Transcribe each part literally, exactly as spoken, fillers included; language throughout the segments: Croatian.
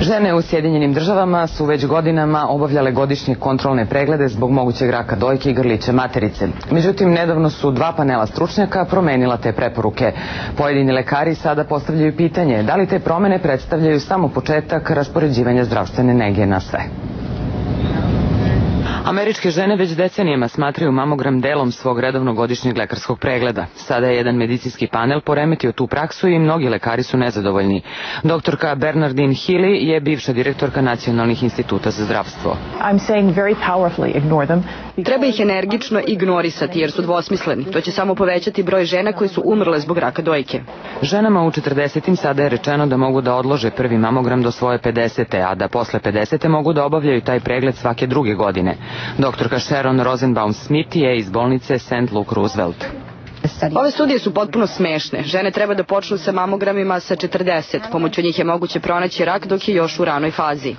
Žene u Sjedinjenim državama su već godinama obavljale godišnje kontrolne preglede zbog mogućeg raka dojke i grlića materice. Međutim, nedavno su dva panela stručnjaka promenila te preporuke. Pojedini lekari sada postavljaju pitanje da li te promene predstavljaju samo početak raspoređivanja zdravstvene nege na sve. Američke žene već decenijama smatraju mamogram delom svog redovnog godišnjeg lekarskog pregleda. Sada je jedan medicinski panel poremetio tu praksu i mnogi lekari su nezadovoljni. Doktorka Bernardine Hilli je bivša direktorka Nacionalnih instituta za zdravstvo. Treba ih energično ignorisati jer su dvosmisleni. To će samo povećati broj žena koji su umrle zbog raka dojke. Ženama u četrdesetim sada je rečeno da mogu da odlože prvi mamogram do svoje pedesete, a da posle pedesete mogu da obavljaju taj pregled svake druge godine. Doktorka Sharon Rosenbaum-Smith je iz bolnice Saint Luke Roosevelt. Ove studije su potpuno smešne. Žene treba da počnu sa mamogramima sa četrdeset. Pomoću njih je moguće pronaći rak dok je još u ranoj fazi.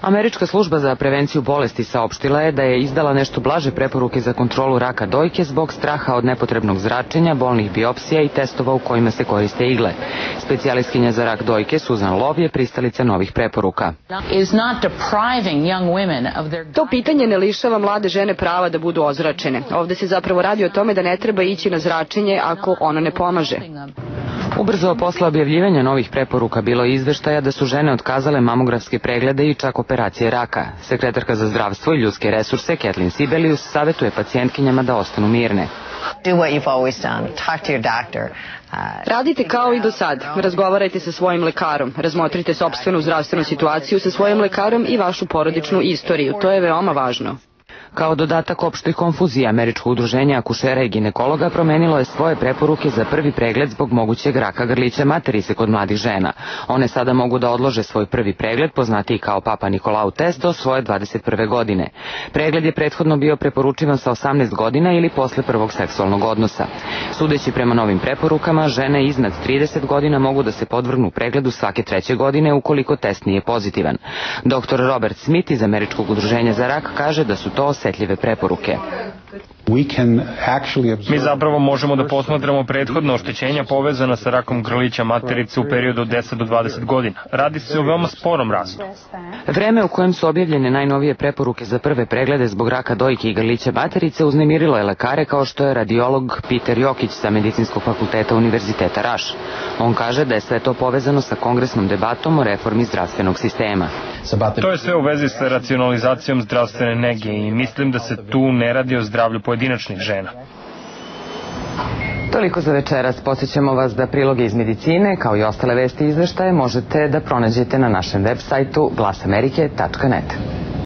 Američka služba za prevenciju bolesti saopštila je da je izdala nešto blaže preporuke za kontrolu raka dojke zbog straha od nepotrebnog zračenja, bolnih biopsija i testova u kojima se koriste igle. Specijalistkinja za rak dojke Susan Love je pristalica novih preporuka. To pitanje ne lišava mlade žene prava da budu ozračene. Ovde se zapravo radi o tome da ne treba ići na zračenje ako ono ne pomaže. Ubrzo posle objavljivanja novih preporuka bilo je izveštaja da su žene otkazale mamografske preglede i čak operacije raka. Sekretarka za zdravstvo i ljudske resurse Kathleen Sibelius savetuje pacijentkinjama da ostanu mirne. Radite kao i do sad. Razgovarajte sa svojim lekarom. Razmotrite sopstvenu zdravstvenu situaciju sa svojim lekarom i vašu porodičnu istoriju. To je veoma važno. Kao dodatak opštoj konfuziji, Američko udruženje akušera i ginekologa promenilo je svoje preporuke za prvi pregled zbog mogućeg raka grlića materice kod mladih žena. One sada mogu da odlože svoj prvi pregled, poznatiji kao Papanikolau test, do svoje dvadeset prve godine. Pregled je prethodno bio preporučivan sa osamnaest godina ili posle prvog seksualnog odnosa. Sudeći prema novim preporukama, žene iznad trideset godina mogu da se podvrgnu pregledu svake treće godine ukoliko test nije pozitivan. Doktor Robert Smith iz Američkog udruženja za rak kaže da su to osetljive preporuke. Mi zapravo možemo da posmatramo prethodno oštećenja povezana sa rakom grlića materice u periodu od deset do dvadeset godina. Radi se o veoma sporom rastu. Vreme u kojem su objavljene najnovije preporuke za prve preglede zbog raka dojke i grlića materice uznemirilo je lekare kao što je radiolog Piter Jokić sa Medicinskog fakulteta Univerziteta Raš. On kaže da je sve to povezano sa kongresnom debatom o reformi zdravstvenog sistema. To je sve u vezi sa racionalizacijom zdravstvene nege i mislim da se tu ne radi o zdravlju pojedinačnih žena. Toliko za večeras. Podsjećamo vas da priloge iz medicine, kao i ostale vesti i izveštaje, možete da pronađete na našem web sajtu glas amerike tačka net.